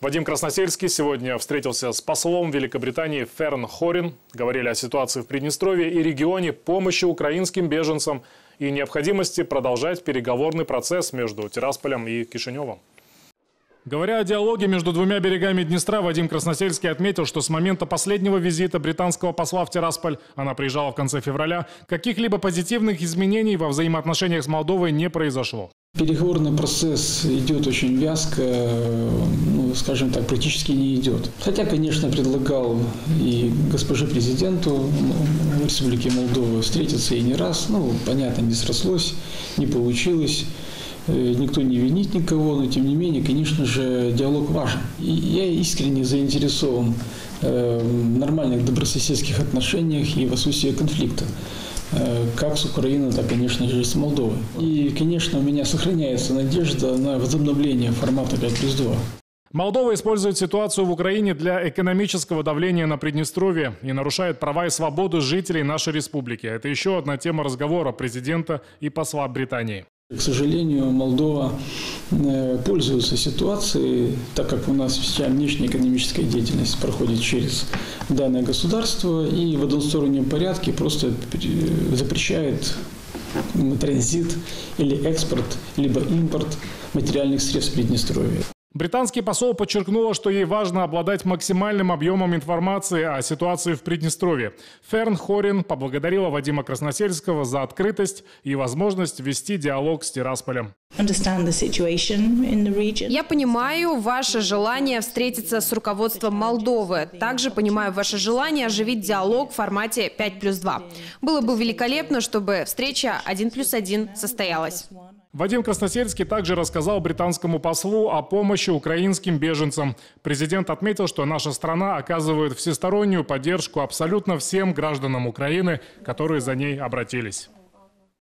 Вадим Красносельский сегодня встретился с послом Великобритании Ферн Хорин. Говорили о ситуации в Приднестровье и регионе, помощи украинским беженцам и необходимости продолжать переговорный процесс между Тирасполем и Кишиневым. Говоря о диалоге между двумя берегами Днестра, Вадим Красносельский отметил, что с момента последнего визита британского посла в Тирасполь, она приезжала в конце февраля, каких-либо позитивных изменений во взаимоотношениях с Молдовой не произошло. Переговорный процесс идет очень вязко, скажем так, практически не идет. Хотя, конечно, предлагал и госпоже президенту Республики Молдова встретиться и не раз. Понятно, не срослось, не получилось. Никто не винит никого, но тем не менее, конечно же, диалог важен. И я искренне заинтересован в нормальных добрососедских отношениях и в отсутствии конфликта, как с Украиной, так, конечно же, и с Молдовой. И, конечно, у меня сохраняется надежда на возобновление формата 5+2. Молдова использует ситуацию в Украине для экономического давления на Приднестровье и нарушает права и свободы жителей нашей республики. Это еще одна тема разговора президента и посла Британии. К сожалению, Молдова пользуется ситуацией, так как у нас вся внешняя экономическая деятельность проходит через данное государство, и в одностороннем порядке просто запрещает транзит или экспорт, либо импорт материальных средств в Приднестровье. Британский посол подчеркнула, что ей важно обладать максимальным объемом информации о ситуации в Приднестровье. Ферн Хорин поблагодарила Вадима Красносельского за открытость и возможность вести диалог с Тирасполем. Я понимаю ваше желание встретиться с руководством Молдовы. Также понимаю ваше желание оживить диалог в формате 5+2. Было бы великолепно, чтобы встреча 1+1 состоялась. Вадим Красносельский также рассказал британскому послу о помощи украинским беженцам. Президент отметил, что наша страна оказывает всестороннюю поддержку абсолютно всем гражданам Украины, которые за ней обратились.